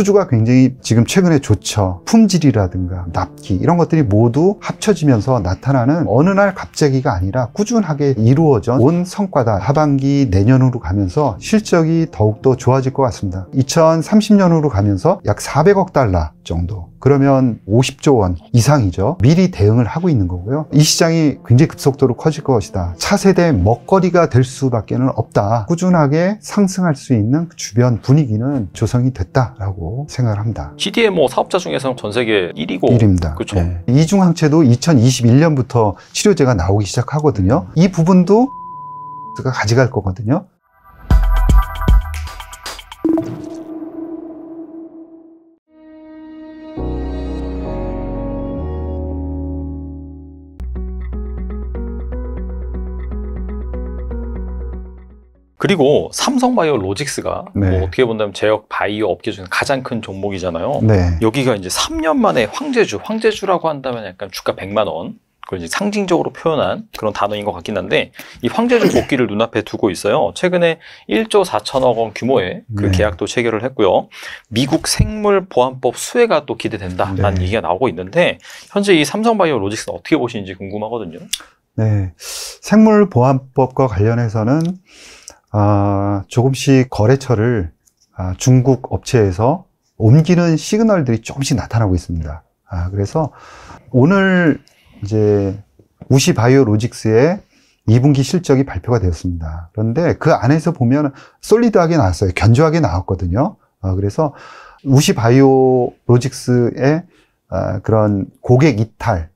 수주가 굉장히 지금 최근에 좋죠. 품질이라든가 납기 이런 것들이 모두 합쳐지면서 나타나는 어느 날 갑자기가 아니라 꾸준하게 이루어져 온 성과다. 하반기 내년으로 가면서 실적이 더욱더 좋아질 것 같습니다. 2030년으로 가면서 약 400억 달러 정도, 그러면 50조 원 이상이죠. 미리 대응을 하고 있는 거고요. 이 시장이 굉장히 급속도로 커질 것이다. 차세대 먹거리가 될 수밖에 없다. 꾸준하게 상승할 수 있는 주변 분위기는 조성이 됐다라고 생각을 합니다. CDMO 사업자 중에서는 전 세계 1위입니다. 그렇죠. 네. 이중항체도 2021년부터 치료제가 나오기 시작하거든요. 이 부분도 가 가져갈 거거든요. 그리고 삼성바이오로직스가 네. 뭐 어떻게 본다면 제약 바이오 업계 중에 가장 큰 종목이잖아요. 네. 여기가 이제 3년 만에 황제주라고 한다면 약간 주가 100만 원. 그걸 이제 상징적으로 표현한 그런 단어인 것 같긴 한데, 이 황제주 복귀를 눈앞에 두고 있어요. 최근에 1조 4천억 원 규모의 그 계약도 체결을 했고요. 미국 생물보안법 수혜가 또 기대된다라는 얘기가 나오고 있는데, 현재 이 삼성바이오로직스는 어떻게 보시는지 궁금하거든요. 네, 생물보안법과 관련해서는 조금씩 거래처를 중국 업체에서 옮기는 시그널들이 조금씩 나타나고 있습니다. 그래서 오늘 이제 우시 바이오로직스의 2분기 실적이 발표가 되었습니다. 그런데 그 안에서 보면 솔리드하게 나왔어요. 견조하게 나왔거든요. 그래서 우시 바이오로직스의 그런 고객 이탈,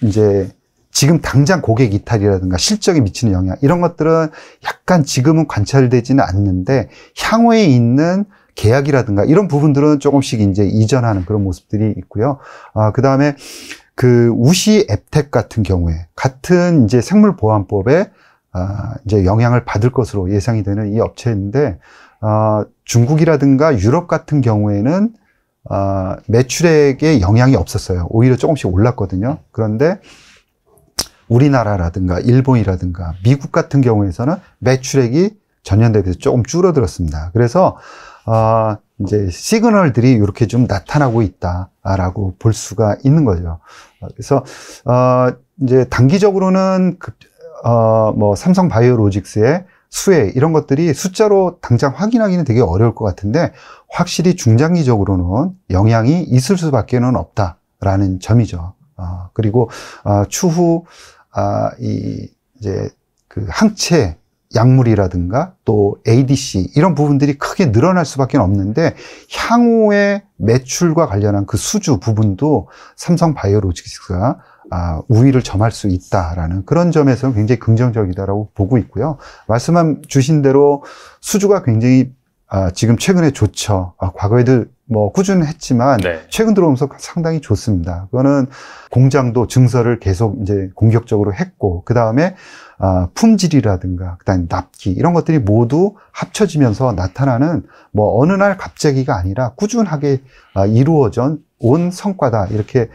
이제 지금 당장 고객 이탈이라든가 실적에 미치는 영향, 이런 것들은 약간 지금은 관찰되지는 않는데, 향후에 있는 계약이라든가 이런 부분들은 조금씩 이제 이전하는 그런 모습들이 있고요. 그 다음에 그 우시 앱텍 같은 경우에 같은 이제 생물보안법에 이제 영향을 받을 것으로 예상이 되는 이 업체인데, 중국이라든가 유럽 같은 경우에는 매출액에 영향이 없었어요. 오히려 조금씩 올랐거든요. 그런데 우리나라라든가 일본이라든가 미국 같은 경우에서는 매출액이 전년 대비해서 조금 줄어들었습니다. 그래서 이제 시그널들이 이렇게 좀 나타나고 있다라고 볼 수가 있는 거죠. 그래서 이제 단기적으로는 뭐 삼성 바이오로직스의 수혜 이런 것들이 숫자로 당장 확인하기는 되게 어려울 것 같은데, 확실히 중장기적으로는 영향이 있을 수밖에는 없다라는 점이죠. 그리고 추후 이제 그 항체 약물이라든가 또 ADC 이런 부분들이 크게 늘어날 수밖에 없는데, 향후의 매출과 관련한 그 수주 부분도 삼성 바이오로직스가 우위를 점할 수 있다라는 그런 점에서는 굉장히 긍정적이다라고 보고 있고요. 말씀만 주신 대로 수주가 굉장히 지금 최근에 좋죠. 과거에도 뭐 꾸준했지만 네. 최근 들어오면서 상당히 좋습니다. 그거는 공장도 증설을 계속 이제 공격적으로 했고, 그 다음에 품질이라든가 그다음에 납기 이런 것들이 모두 합쳐지면서 나타나는 뭐 어느 날 갑자기가 아니라 꾸준하게 이루어져 온 성과다, 이렇게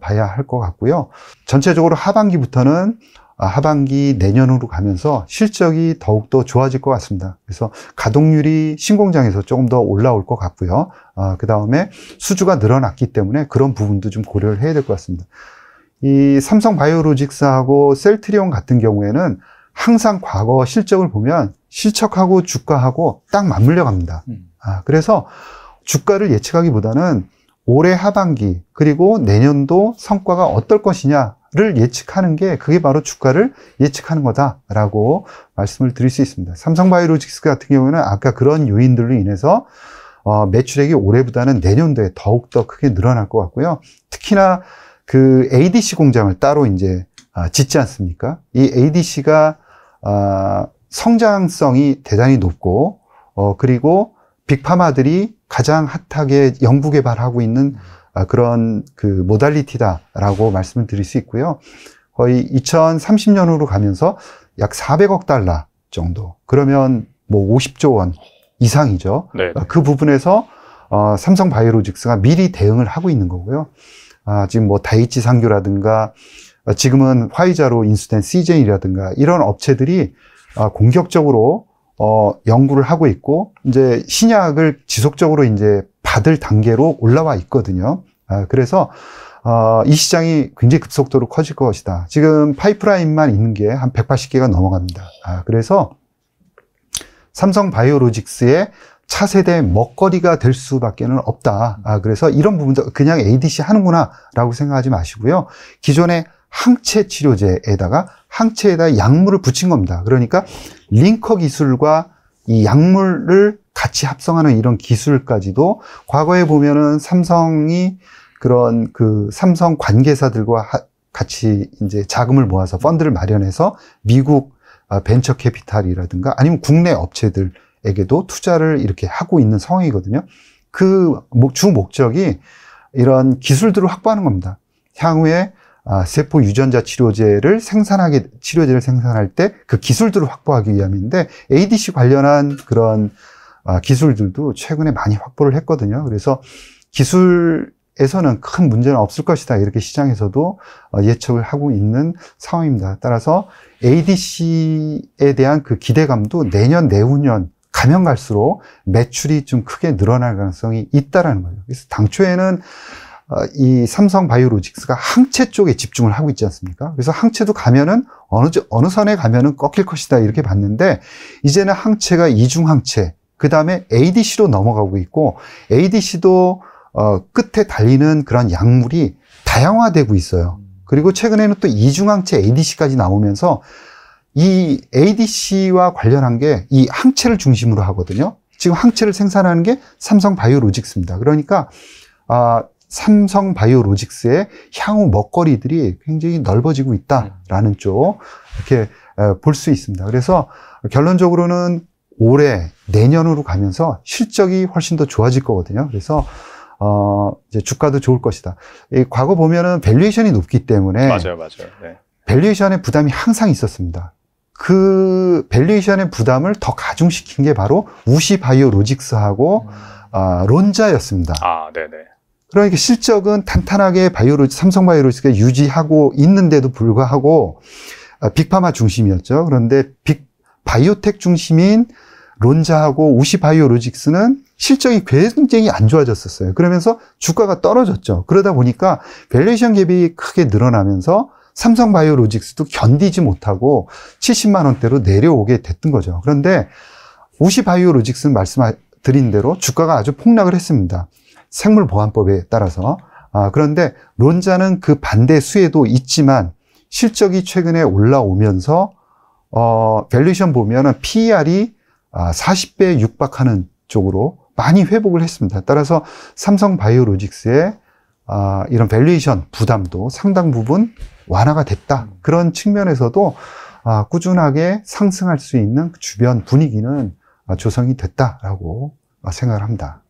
봐야 할 것 같고요. 전체적으로 하반기부터는 하반기 내년으로 가면서 실적이 더욱더 좋아질 것 같습니다. 그래서 가동률이 신공장에서 조금 더 올라올 것 같고요. 그 다음에 수주가 늘어났기 때문에 그런 부분도 좀 고려를 해야 될 것 같습니다. 이 삼성 바이오로직스하고 셀트리온 같은 경우에는 항상 과거 실적을 보면 실적하고 주가하고 딱 맞물려 갑니다. 그래서 주가를 예측하기보다는 올해 하반기 그리고 내년도 성과가 어떨 것이냐 를 예측하는 게, 그게 바로 주가를 예측하는 거다라고 말씀을 드릴 수 있습니다. 삼성바이오로직스 같은 경우에는 아까 그런 요인들로 인해서 매출액이 올해보다는 내년도에 더욱더 크게 늘어날 것 같고요. 특히나 그 ADC 공장을 따로 이제 짓지 않습니까? 이 ADC가 성장성이 대단히 높고, 그리고 빅파마들이 가장 핫하게 연구 개발하고 있는 그런 그 모달리티다라고 말씀을 드릴 수 있고요. 거의 2030년으로 가면서 약 400억 달러 정도, 그러면 뭐 50조 원 이상이죠. 네네. 그 부분에서 삼성 바이오로직스가 미리 대응을 하고 있는 거고요. 지금 뭐 다이치 상교라든가 지금은 화이자로 인수된 CJ라든가 이런 업체들이 공격적으로 연구를 하고 있고, 이제 신약을 지속적으로 이제 받을 단계로 올라와 있거든요. 그래서 이 시장이 굉장히 급속도로 커질 것이다. 지금 파이프라인만 있는 게 한 180개가 넘어갑니다. 그래서 삼성 바이오로직스의 차세대 먹거리가 될 수밖에 는 없다. 그래서 이런 부분도 그냥 ADC 하는구나 라고 생각하지 마시고요. 기존의 항체 치료제에다가 항체에다 약물을 붙인 겁니다. 그러니까 링커 기술과 이 약물을 같이 합성하는 이런 기술까지도 과거에 보면은 삼성이 그런 그 삼성 관계사들과 같이 이제 자금을 모아서 펀드를 마련해서 미국 벤처 캐피탈이라든가 아니면 국내 업체들에게도 투자를 이렇게 하고 있는 상황이거든요. 그 주 목적이 이런 기술들을 확보하는 겁니다. 향후에 세포 유전자 치료제를 생산할 때 그 기술들을 확보하기 위함인데 ADC 관련한 그런 기술들도 최근에 많이 확보를 했거든요. 그래서 기술에서는 큰 문제는 없을 것이다. 이렇게 시장에서도 예측을 하고 있는 상황입니다. 따라서 ADC에 대한 그 기대감도 내년, 내후년 가면 갈수록 매출이 좀 크게 늘어날 가능성이 있다라는 거예요. 그래서 당초에는 이 삼성 바이오로직스가 항체 쪽에 집중을 하고 있지 않습니까? 그래서 항체도 가면은 어느 선에 가면은 꺾일 것이다 이렇게 봤는데 이제는 항체가 이중항체, 그 다음에 ADC로 넘어가고 있고 ADC도 끝에 달리는 그런 약물이 다양화되고 있어요. 그리고 최근에는 또 이중항체 ADC까지 나오면서 이 ADC와 관련한 게 이 항체를 중심으로 하거든요. 지금 항체를 생산하는 게 삼성 바이오로직스입니다. 그러니까 삼성 바이오로직스의 향후 먹거리들이 굉장히 넓어지고 있다라는 쪽 이렇게 볼 수 있습니다. 그래서 결론적으로는 올해 내년으로 가면서 실적이 훨씬 더 좋아질 거거든요. 그래서 이제 주가도 좋을 것이다. 과거 보면은 밸류에이션이 높기 때문에 맞아요. 네. 밸류에이션의 부담이 항상 있었습니다. 그 밸류에이션의 부담을 더 가중시킨 게 바로 우시 바이오로직스하고 론자였습니다. 네네. 그러니까 실적은 탄탄하게 삼성 바이오로직스가 유지하고 있는데도 불구하고 빅파마 중심이었죠. 그런데 바이오텍 중심인 론자하고 우시 바이오로직스는 실적이 굉장히 안 좋아졌었어요. 그러면서 주가가 떨어졌죠. 그러다 보니까 밸류에이션 갭이 크게 늘어나면서 삼성 바이오로직스도 견디지 못하고 70만 원대로 내려오게 됐던 거죠. 그런데 우시 바이오로직스는 말씀드린 대로 주가가 아주 폭락을 했습니다. 생물보안법에 따라서. 그런데 론자는 그 반대 수혜도 있지만 실적이 최근에 올라오면서 밸류에이션 보면은 PER이 40배에 육박하는 쪽으로 많이 회복을 했습니다. 따라서 삼성 바이오로직스의 이런 밸류에이션 부담도 상당 부분 완화가 됐다. 그런 측면에서도 꾸준하게 상승할 수 있는 주변 분위기는 조성이 됐다라고 생각을 합니다.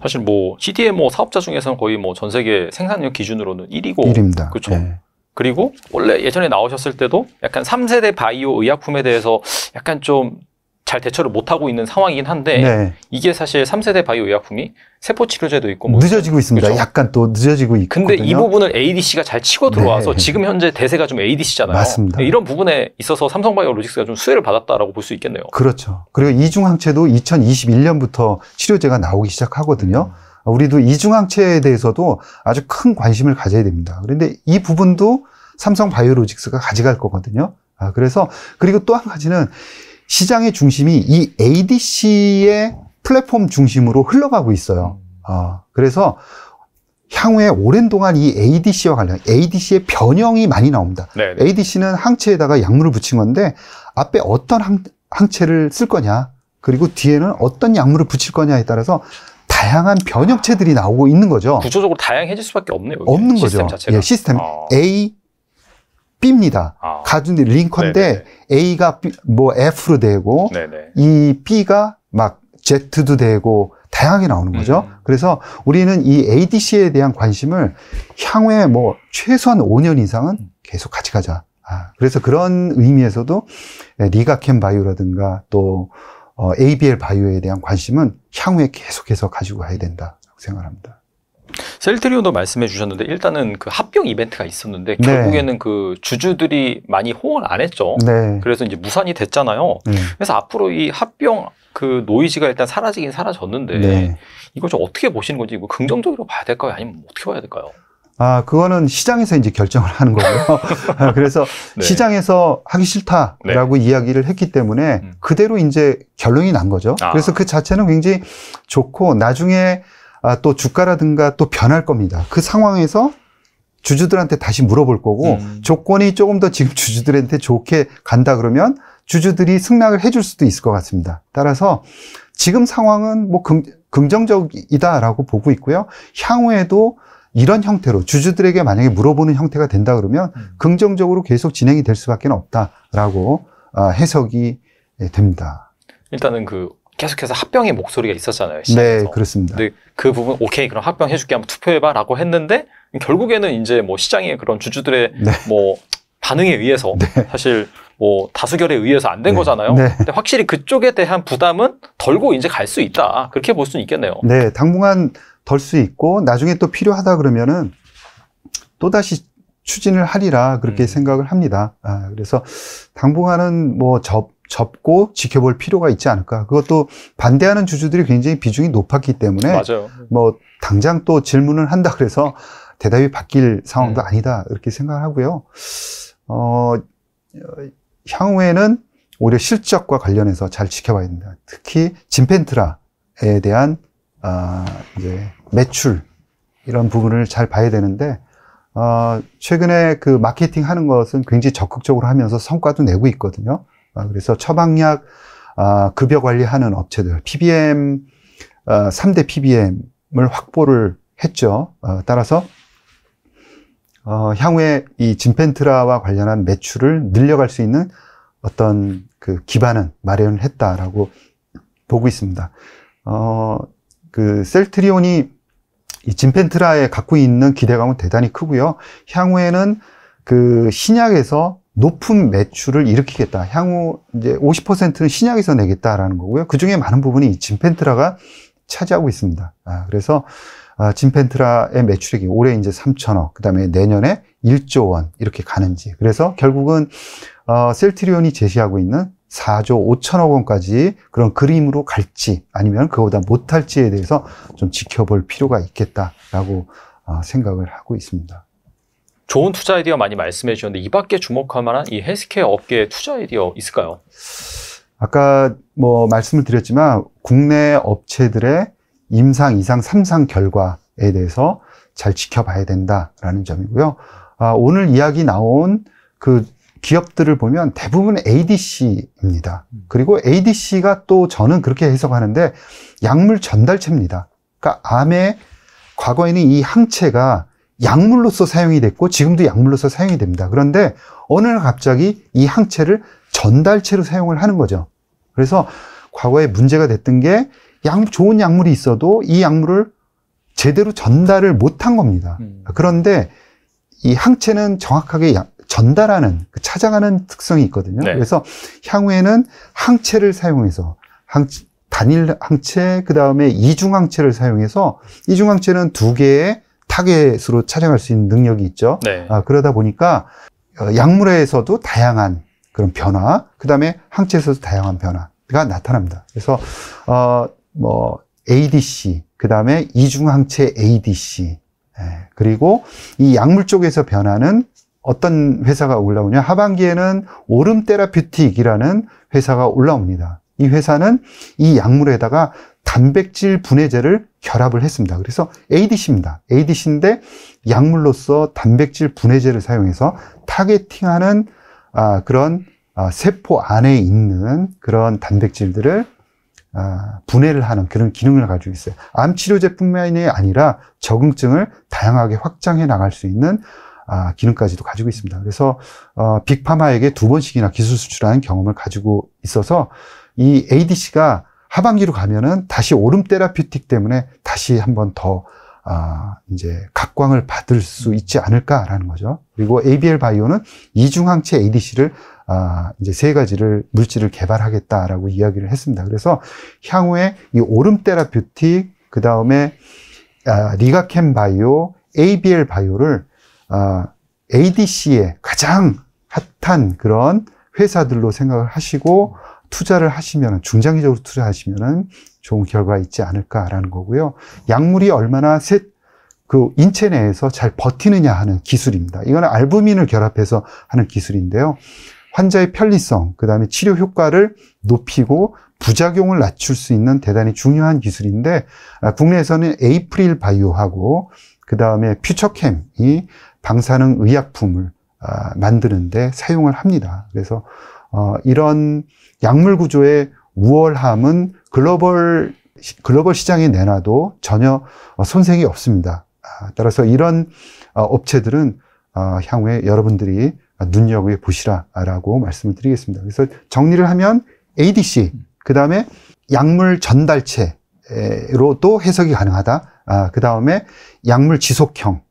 사실 뭐 CDMO 사업자 중에서는 거의 뭐 전 세계 생산력 기준으로는 1위입니다. 그렇죠. 네. 그리고 원래 예전에 나오셨을 때도 약간 3세대 바이오 의약품에 대해서 약간 좀 잘 대처를 못하고 있는 상황이긴 한데 네. 이게 사실 3세대 바이오 의약품이 세포치료제도 있고 뭐 늦어지고 있습니다. 그렇죠? 약간 또 늦어지고 있거든요. 근데 이 부분을 ADC가 잘 치고 들어와서 네. 지금 현재 대세가 좀 ADC잖아요. 맞습니다. 이런 부분에 있어서 삼성바이오로직스가 좀 수혜를 받았다라고 볼 수 있겠네요. 그렇죠. 그리고 이중항체도 2021년부터 치료제가 나오기 시작하거든요. 우리도 이중항체에 대해서도 아주 큰 관심을 가져야 됩니다. 그런데 이 부분도 삼성바이오로직스가 가져갈 거거든요. 그래서 그리고 또 한 가지는 시장의 중심이 이 ADC의 플랫폼 중심으로 흘러가고 있어요. 그래서 향후에 오랜 동안 이 ADC와 관련, ADC의 변형이 많이 나옵니다. 네네. ADC는 항체에다가 약물을 붙인 건데 앞에 어떤 항체를 쓸 거냐, 그리고 뒤에는 어떤 약물을 붙일 거냐에 따라서 다양한 변형체들이 나오고 있는 거죠. 구조적으로 다양해질 수밖에 없네요. 없는 시스템 거죠. 예, 시스템. A, B입니다. 가준 링컨데 A가 뭐 F로 되고 네네. 이 B가 막 Z도 되고 다양하게 나오는 거죠. 그래서 우리는 이 ADC에 대한 관심을 향후에 뭐 최소한 5년 이상은 계속 같이 가자. 그래서 그런 의미에서도 리가캠 바이오라든가 또 ABL 바이오에 대한 관심은 향후에 계속해서 가지고 가야 된다고 생각합니다. 셀트리온도 말씀해 주셨는데 일단은 그 합병 이벤트가 있었는데 네. 결국에는 그 주주들이 많이 호응을 안 했죠. 네. 그래서 이제 무산이 됐잖아요. 그래서 앞으로 이 합병 그 노이즈가 일단 사라지긴 사라졌는데 네. 이걸 좀 어떻게 보시는 건지 뭐 긍정적으로 봐야 될까요? 아니면 어떻게 봐야 될까요? 아, 그거는 시장에서 이제 결정을 하는 거고요. 그래서 네. 시장에서 하기 싫다라고 네. 이야기를 했기 때문에 그대로 이제 결론이 난 거죠. 아. 그래서 그 자체는 굉장히 좋고 나중에 또 주가라든가 또 변할 겁니다. 그 상황에서 주주들한테 다시 물어볼 거고 조건이 조금 더 지금 주주들한테 좋게 간다 그러면 주주들이 승낙을 해줄 수도 있을 것 같습니다. 따라서 지금 상황은 뭐 긍정적이다라고 보고 있고요. 향후에도 이런 형태로 주주들에게 만약에 물어보는 형태가 된다 그러면 긍정적으로 계속 진행이 될 수밖에 없다라고 해석이 됩니다. 일단은 그 계속해서 합병의 목소리가 있었잖아요. 시장에서. 네, 그렇습니다. 근데 그 부분 오케이 그럼 합병해줄게 한번 투표해봐라고 했는데 결국에는 이제 뭐 시장의 그런 주주들의 네. 뭐 반응에 의해서 네. 사실 뭐 다수결에 의해서 안 된 네. 거잖아요. 네. 근데 확실히 그쪽에 대한 부담은 덜고 이제 갈 수 있다 그렇게 볼 수는 있겠네요. 네, 당분간 덜 수 있고 나중에 또 필요하다 그러면은 또 다시 추진을 하리라 그렇게 생각을 합니다. 아, 그래서 당분간은 뭐 접고 지켜볼 필요가 있지 않을까. 그것도 반대하는 주주들이 굉장히 비중이 높았기 때문에 맞아요. 뭐 당장 또 질문을 한다 그래서 대답이 바뀔 상황도 아니다 이렇게 생각을 하고요. 향후에는 오히려 실적과 관련해서 잘 지켜봐야 된다. 특히 진펜트라에 대한 이제 매출 이런 부분을 잘 봐야 되는데 최근에 그 마케팅 하는 것은 굉장히 적극적으로 하면서 성과도 내고 있거든요. 그래서 처방약 급여 관리하는 업체들 PBM 3대 PBM을 확보를 했죠. 따라서 향후에 이 진펜트라와 관련한 매출을 늘려갈 수 있는 어떤 그 기반은 마련을 했다라고 보고 있습니다. 그 셀트리온이 이 진펜트라에 갖고 있는 기대감은 대단히 크고요. 향후에는 그 신약에서 높은 매출을 일으키겠다. 향후 이제 50%는 신약에서 내겠다라는 거고요. 그 중에 많은 부분이 이 진펜트라가 차지하고 있습니다. 그래서 진펜트라의 매출액이 올해 이제 3,000억, 그 다음에 내년에 1조 원 이렇게 가는지. 그래서 결국은 셀트리온이 제시하고 있는 4조 5천억 원까지 그런 그림으로 갈지 아니면 그거보다 못할지에 대해서 좀 지켜볼 필요가 있겠다라고 생각을 하고 있습니다. 좋은 투자 아이디어 많이 말씀해 주셨는데 이 밖에 주목할 만한 이 헬스케어 업계의 투자 아이디어 있을까요? 아까 뭐 말씀을 드렸지만 국내 업체들의 임상, 2상, 3상 결과에 대해서 잘 지켜봐야 된다라는 점이고요. 오늘 이야기 나온 그 기업들을 보면 대부분 ADC입니다. 그리고 ADC가 또 저는 그렇게 해석하는데 약물 전달체입니다. 그러니까 암에 과거에는 이 항체가 약물로서 사용이 됐고 지금도 약물로서 사용이 됩니다. 그런데 어느 날 갑자기 이 항체를 전달체로 사용을 하는 거죠. 그래서 과거에 문제가 됐던 게 좋은 약물이 있어도 이 약물을 제대로 전달을 못한 겁니다. 그런데 이 항체는 정확하게 전달하는, 찾아가는 특성이 있거든요. 네. 그래서 향후에는 항체를 사용해서 단일 항체, 그 다음에 이중 항체를 사용해서 이중 항체는 두 개의 타겟으로 찾아갈 수 있는 능력이 있죠. 네. 그러다 보니까 약물에서도 다양한 그런 변화, 그 다음에 항체에서도 다양한 변화가 나타납니다. 그래서 뭐 ADC, 그 다음에 이중항체 ADC, 예, 그리고 이 약물 쪽에서 변하는 어떤 회사가 올라오냐. 하반기에는 오름 테라퓨틱이라는 회사가 올라옵니다. 이 회사는 이 약물에다가 단백질 분해제를 결합을 했습니다. 그래서 ADC입니다. ADC인데 약물로서 단백질 분해제를 사용해서 타겟팅하는 그런 세포 안에 있는 그런 단백질들을 분해를 하는 그런 기능을 가지고 있어요. 암 치료제뿐만이 아니라 적응증을 다양하게 확장해 나갈 수 있는 기능까지도 가지고 있습니다. 그래서 빅파마에게 2번씩이나 기술 수출하는 경험을 가지고 있어서 이 ADC가 하반기로 가면은 다시 오름 테라퓨틱 때문에 다시 한 번 더 이제 각광을 받을 수 있지 않을까라는 거죠. 그리고 ABL 바이오는 이중항체 ADC를 이제 세 가지를 물질을 개발하겠다라고 이야기를 했습니다. 그래서 향후에 이 오름 테라퓨틱, 그 다음에 리가켐 바이오, ABL 바이오를 ADC의 가장 핫한 그런 회사들로 생각을 하시고 투자를 하시면, 중장기적으로 투자하시면 좋은 결과가 있지 않을까라는 거고요. 약물이 얼마나 인체 내에서 잘 버티느냐 하는 기술입니다. 이거는 알부민을 결합해서 하는 기술인데요. 환자의 편리성, 그 다음에 치료 효과를 높이고 부작용을 낮출 수 있는 대단히 중요한 기술인데, 국내에서는 에이프릴 바이오하고 그 다음에 퓨처캠이 방사능 의약품을 만드는데 사용을 합니다. 그래서 이런 약물 구조의 우월함은 글로벌 시장에 내놔도 전혀 손색이 없습니다. 따라서 이런 업체들은 향후에 여러분들이 눈여겨보시라라고 말씀을 드리겠습니다. 그래서 정리를 하면 ADC, 그 다음에 약물 전달체로도 해석이 가능하다. 그 다음에 약물 지속형,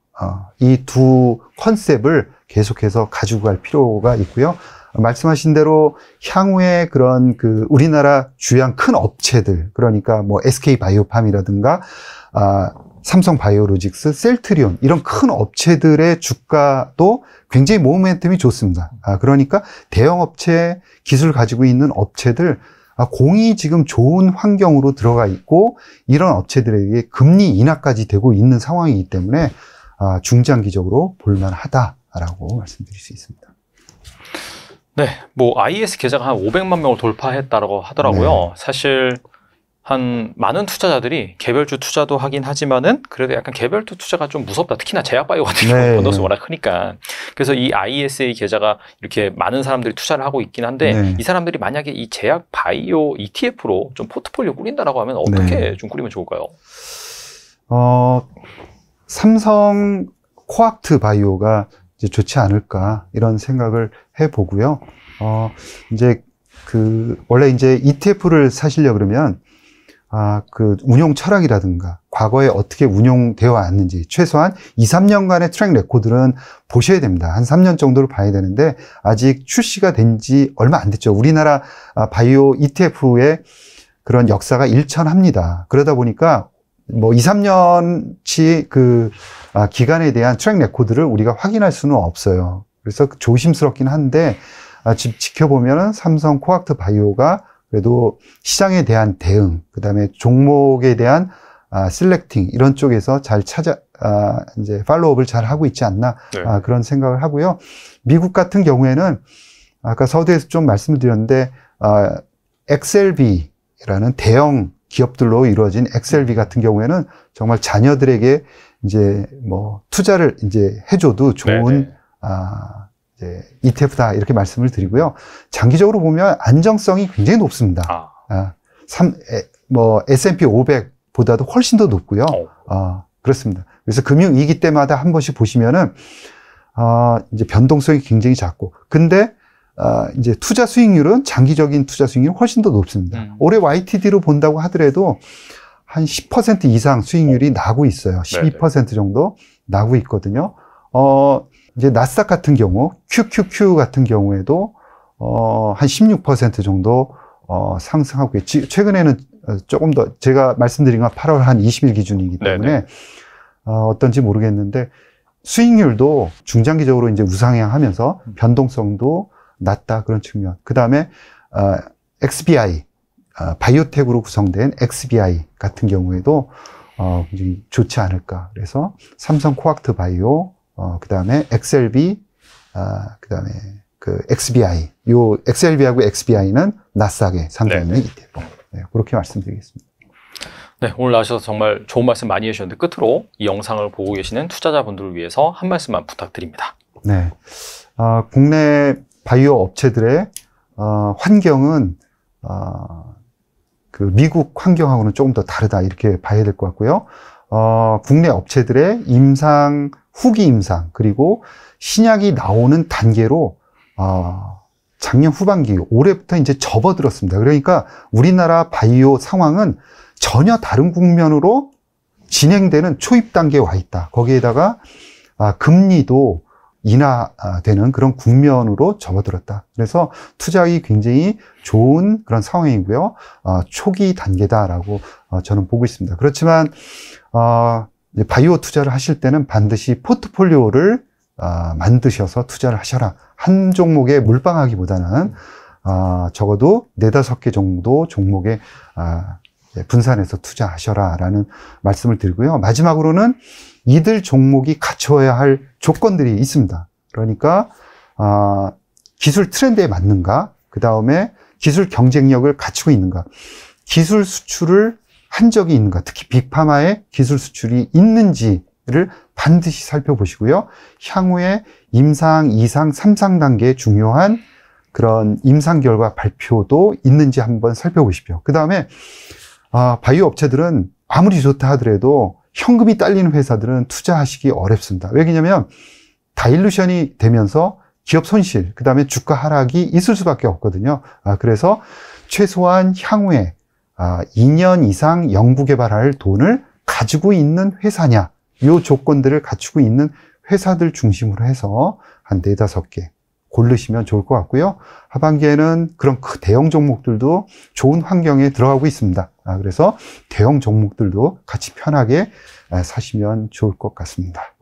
이 두 컨셉을 계속해서 가지고 갈 필요가 있고요. 말씀하신 대로 향후에 그런 우리나라 주요한 큰 업체들, 그러니까 뭐 SK 바이오팜이라든가 삼성 바이오로직스, 셀트리온 이런 큰 업체들의 주가도 굉장히 모멘텀이 좋습니다. 그러니까 대형 업체, 기술 가지고 있는 업체들 공이 지금 좋은 환경으로 들어가 있고, 이런 업체들에게 금리 인하까지 되고 있는 상황이기 때문에 중장기적으로 볼만하다라고 말씀드릴 수 있습니다. 네, 뭐 IS 계좌가 한 500만 명을 돌파했다라고 하더라고요. 네. 사실 많은 투자자들이 개별주 투자도 하긴 하지만은 그래도 약간 개별주 투자가 좀 무섭다. 특히나 제약바이오 같은 경우는 변동성이 워낙 크니까. 그래서 이 ISA 계좌가 이렇게 많은 사람들이 투자를 하고 있긴 한데, 네. 이 사람들이 만약에 이 제약바이오 ETF로 좀 포트폴리오 꾸린다라고 하면 어떻게 좀 꾸리면 좋을까요? 삼성 코악트 바이오가 이제 좋지 않을까 이런 생각을 해보고요. 이제 원래 이제 ETF를 사시려 그러면 운용 철학이라든가 과거에 어떻게 운용되어 왔는지 최소한 2, 3년간의 트랙 레코드는 보셔야 됩니다. 한 3년 정도를 봐야 되는데, 아직 출시가 된 지 얼마 안 됐죠. 우리나라 바이오 ETF의 그런 역사가 일천합니다. 그러다 보니까 뭐 2, 3년치 기간에 대한 트랙 레코드를 우리가 확인할 수는 없어요. 그래서 조심스럽긴 한데, 지켜보면 삼성 코악트 바이오가 그래도 시장에 대한 대응, 그 다음에 종목에 대한 셀렉팅 이런 쪽에서 잘 이제 팔로우업을 잘 하고 있지 않나, 네. 그런 생각을 하고요. 미국 같은 경우에는 아까 서두에서 좀 말씀을 드렸는데, XLB라는 대형 기업들로 이루어진 XLB 같은 경우에는 정말 자녀들에게 이제 뭐 투자를 이제 해줘도 좋은 ETF다 이렇게 말씀을 드리고요. 장기적으로 보면 안정성이 굉장히 높습니다. S&P 500보다도 훨씬 더 높고요. 그렇습니다. 그래서 금융위기 때마다 한 번씩 보시면은 이제 변동성이 굉장히 작고, 근데 이제 투자 수익률은 장기적인 투자 수익률이 훨씬 더 높습니다. 올해 YTD로 본다고 하더라도 한 10% 이상 수익률이 나고 있어요. 12% 정도 나고 있거든요. 이제 나스닥 같은 경우, QQQ 같은 경우에도 한 16% 정도 상승하고 있지. 최근에는 조금 더, 제가 말씀드린 건 8월 한 20일 기준이기 때문에 어떤지 모르겠는데, 수익률도 중장기적으로 이제 우상향하면서 변동성도 낮다, 그런 측면. 그 다음에 XBI, 바이오텍으로 구성된 XBI 같은 경우에도 굉장히 좋지 않을까. 그래서 삼성 코악트 바이오, 그 다음에 XLB, 그 다음에 XBI. 요 XLB하고 XBI는 나스닥에 상장되는 ETF. 네, 그렇게 말씀드리겠습니다. 네, 오늘 나오셔서 정말 좋은 말씀 많이 해주셨는데, 끝으로 이 영상을 보고 계시는 투자자분들을 위해서 한 말씀만 부탁드립니다. 네, 국내 바이오 업체들의 환경은 미국 환경하고는 조금 더 다르다 이렇게 봐야 될 것 같고요. 국내 업체들의 임상, 후기 임상, 그리고 신약이 나오는 단계로 작년 후반기, 올해부터 이제 접어들었습니다. 그러니까 우리나라 바이오 상황은 전혀 다른 국면으로 진행되는 초입 단계에 와 있다. 거기에다가 금리도 인하되는 그런 국면으로 접어들었다. 그래서 투자하기 굉장히 좋은 그런 상황이고요. 초기 단계다라고 저는 보고 있습니다. 그렇지만 바이오 투자를 하실 때는 반드시 포트폴리오를 만드셔서 투자를 하셔라. 한 종목에 몰빵하기보다는 적어도 4~5개 정도 종목에 분산해서 투자하셔라 라는 말씀을 드리고요. 마지막으로는 이들 종목이 갖춰야 할 조건들이 있습니다. 그러니까 기술 트렌드에 맞는가, 그 다음에 기술 경쟁력을 갖추고 있는가, 기술 수출을 한 적이 있는가, 특히 빅파마의 기술 수출이 있는지를 반드시 살펴보시고요. 향후에 임상, 2상, 3상 단계의 중요한 그런 임상 결과 발표도 있는지 한번 살펴보십시오. 그 다음에 바이오 업체들은 아무리 좋다 하더라도 현금이 딸리는 회사들은 투자하시기 어렵습니다. 왜냐면 다일루션이 되면서 기업 손실, 그 다음에 주가 하락이 있을 수밖에 없거든요. 그래서 최소한 향후에 2년 이상 연구개발할 돈을 가지고 있는 회사냐, 이 조건들을 갖추고 있는 회사들 중심으로 해서 한 4~5개 고르시면 좋을 것 같고요. 하반기에는 그런 그 대형 종목들도 좋은 환경에 들어가고 있습니다. 그래서 대형 종목들도 같이 편하게 사시면 좋을 것 같습니다.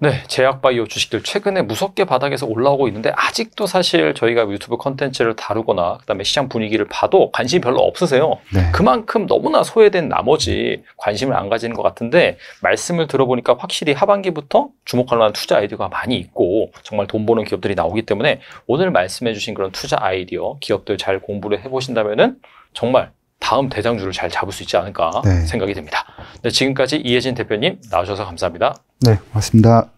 네, 제약바이오 주식들 최근에 무섭게 바닥에서 올라오고 있는데 아직도 사실 저희가 유튜브 컨텐츠를 다루거나 그다음에 시장 분위기를 봐도 관심이 별로 없으세요. 네. 그만큼 너무나 소외된 나머지 관심을 안 가지는 것 같은데 말씀을 들어보니까 확실히 하반기부터 주목할 만한 투자 아이디어가 많이 있고 정말 돈 버는 기업들이 나오기 때문에 오늘 말씀해 주신 그런 투자 아이디어, 기업들 잘 공부를 해보신다면은 정말 다음 대장주를 잘 잡을 수 있지 않을까 생각이 됩니다. 네, 지금까지 이혜진 대표님 나와주셔서 감사합니다. 네, 고맙습니다.